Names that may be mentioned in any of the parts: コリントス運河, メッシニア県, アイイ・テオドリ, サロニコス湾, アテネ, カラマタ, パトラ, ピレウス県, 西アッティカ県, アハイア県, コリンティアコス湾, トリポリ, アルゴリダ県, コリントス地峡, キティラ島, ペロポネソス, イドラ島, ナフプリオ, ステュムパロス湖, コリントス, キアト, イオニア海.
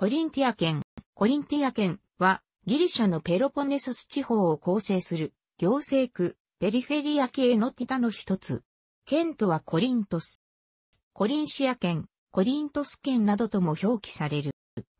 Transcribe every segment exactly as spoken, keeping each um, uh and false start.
コリンティア圏。コリンティア圏はギリシャのペロポネソス地方を構成する行政区ペリフェリア系のティタの一つ。県とはコリントス、コリンシア圏、コリントス圏などとも表記される。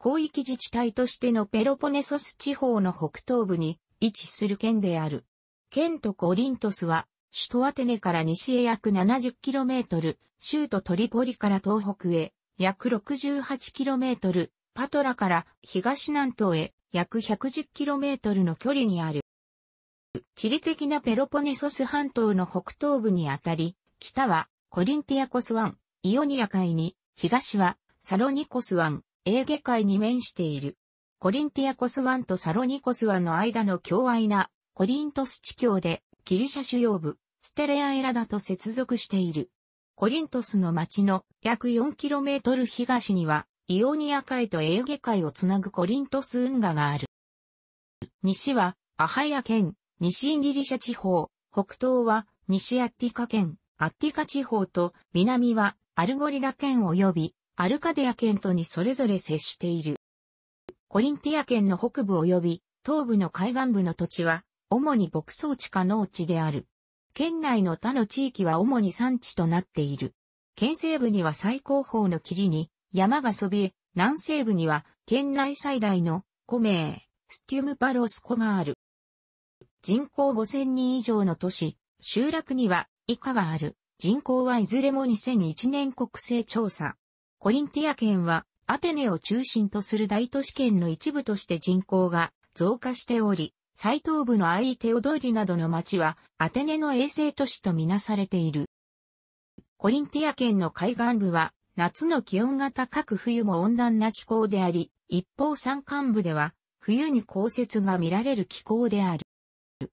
広域自治体としてのペロポネソス地方の北東部に位置する県である。県とコリントスは首都アテネから西へ約 ななじゅっキロメートル、州都トリポリから東北へ約 ろくじゅうはちキロメートル、パトラから東南東へ約 ひゃくじゅっキロメートル の距離にある。地理的なペロポネソス半島の北東部にあたり、北はコリンティアコス湾、イオニア海に、東はサロニコス湾、エーゲ海に面している。コリンティアコス湾とサロニコス湾の間の狭隘なコリントス地峡でギリシャ主要部ステレアエラダと接続している。コリントスの町の約 よんキロメートル 東にはイオニア海とエーゲ海をつなぐコリントス運河がある。西はアハイア圏、西ギリシャ地方、北東は西アッティカ圏、アッティカ地方と南はアルゴリダ圏及びアルカディア圏とにそれぞれ接している。コリンティア圏の北部及び東部の海岸部の土地は主に牧草地か農地である。県内の他の地域は主に山地となっている。県西部には最高峰の霧に山がそびえ、南西部には県内最大の湖名、スティウムパロス湖がある。人口ごせんにん以上の都市、集落には以下がある。人口はいずれもにせんいちねん国勢調査。コリンティア圏はアテネを中心とする大都市圏の一部として人口が増加しており、最東部のアイテオドリなどの町はアテネの衛星都市とみなされている。コリンティア圏の海岸部は夏の気温が高く冬も温暖な気候であり、一方山間部では冬に降雪が見られる気候である。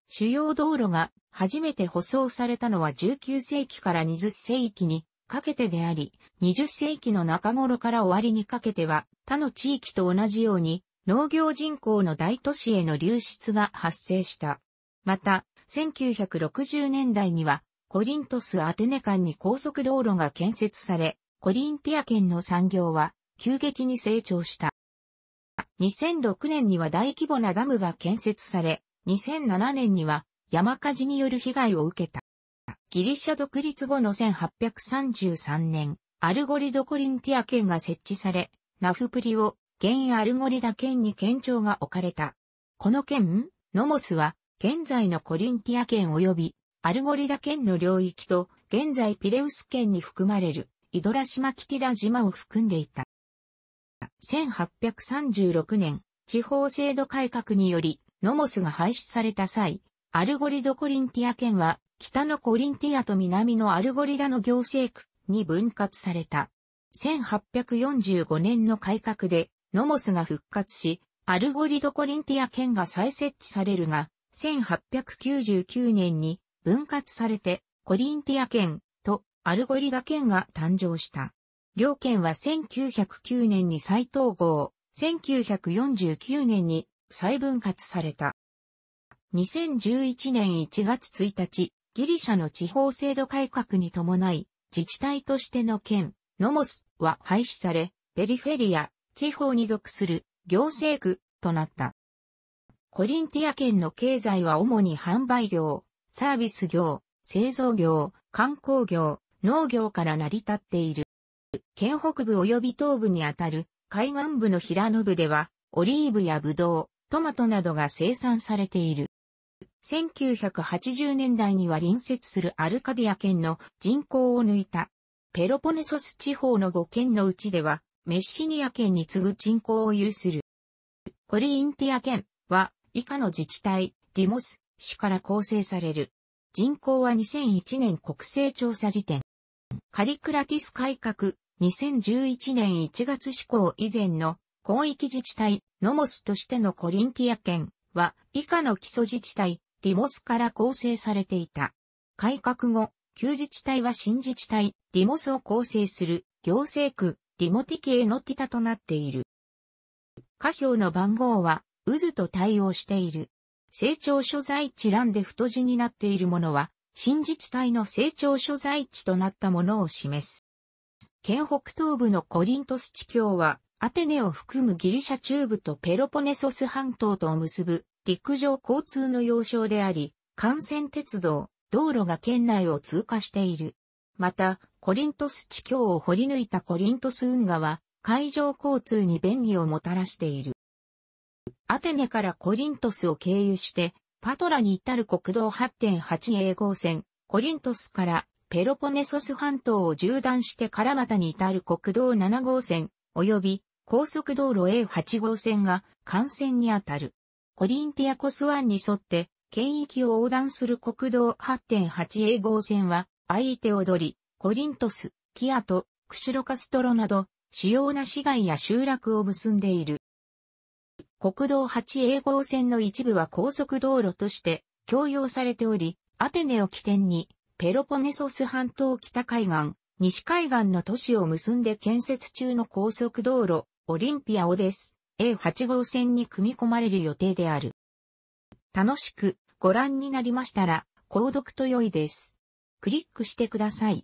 主要道路が初めて舗装されたのはじゅうきゅうせいきからにじゅっせいきにかけてであり、にじゅっせいきの中頃から終わりにかけては、他の地域と同じように、農業人口の大都市への流出が発生した。また、せんきゅうひゃくろくじゅうねんだいには、コリントス・アテネ間に高速道路が建設され、コリンティア圏の産業は、急激に成長した。にせんろくねんには大規模なダムが建設され、にせんななねんには、山火事による被害を受けた。ギリシャ独立後のせんはっぴゃくさんじゅうさんねん、アルゴリドコリンティア圏が設置され、ナフプリを現アルゴリダ圏に県庁が置かれた。この県、ノモスは、現在のコリンティア圏及び、アルゴリダ圏の領域と、現在ピレウス圏に含まれる、イドラ島キキラ島を含んでいた。せんはっぴゃくさんじゅうろくねん、地方制度改革により、ノモスが廃止された際、アルゴリドコリンティア圏は、北のコリンティアと南のアルゴリダの行政区に分割された。せんはっぴゃくよんじゅうごねんの改革でノモスが復活し、アルゴリドコリンティア圏が再設置されるが、せんはっぴゃくきゅうじゅうきゅうねんに分割されてコリンティア圏とアルゴリダ圏が誕生した。両圏はせんきゅうひゃくきゅうねんに再統合、せんきゅうひゃくよんじゅうきゅうねんに再分割された。にせんじゅういちねんいちがつついたち、ギリシャの地方制度改革に伴い、自治体としての県、ノモスは廃止され、ペリフェリア、地方に属する行政区となった。コリンティア圏の経済は主に販売業、サービス業、製造業、観光業、農業から成り立っている。県北部及び東部にあたる海岸部の平野部では、オリーブやブドウ、トマトなどが生産されている。せんきゅうひゃくはちじゅうねんだいには隣接するアルカディア圏の人口を抜いた。ペロポネソス地方のごけんのうちでは、メッシニア圏に次ぐ人口を有する。コリンティア圏は、以下の自治体、ディモス、市から構成される。人口はにせんいちねん国勢調査時点。カリクラティス改革、にせんじゅういちねんいちがつ施行以前の広域自治体、ノモスとしてのコリンティア圏は、以下の基礎自治体、ディモスから構成されていた。改革後、旧自治体は新自治体、ディモスを構成する行政区、ディモティ系のティタとなっている。下表の番号は、渦と対応している。成長所在地欄で太字になっているものは、新自治体の成長所在地となったものを示す。県北東部のコリントス地峡は、アテネを含むギリシャ中部とペロポネソス半島とを結ぶ陸上交通の要衝であり、幹線鉄道、道路が県内を通過している。また、コリントス地峡を掘り抜いたコリントス運河は、海上交通に便利をもたらしている。アテネからコリントスを経由して、パトラに至る国道 はちてんはち 号線、コリントスからペロポネソス半島を縦断してカラマタに至る国道 なな 号線、及び高速道路 エーはち 号線が幹線にあたる。コリンティアコス湾に沿って、県域を横断する国道 はちてんはち 号線は、アイーテオドリ、コリントス、キアト、クシュロカストロなど、主要な市街や集落を結んでいる。国道 はちエー 号線の一部は高速道路として供用されており、アテネを起点に、ペロポネソス半島北海岸、西海岸の都市を結んで建設中の高速道路、オリンピアオデス、エーはち 号線に組み込まれる予定である。楽しくご覧になりましたら、購読と良いです。クリックしてください。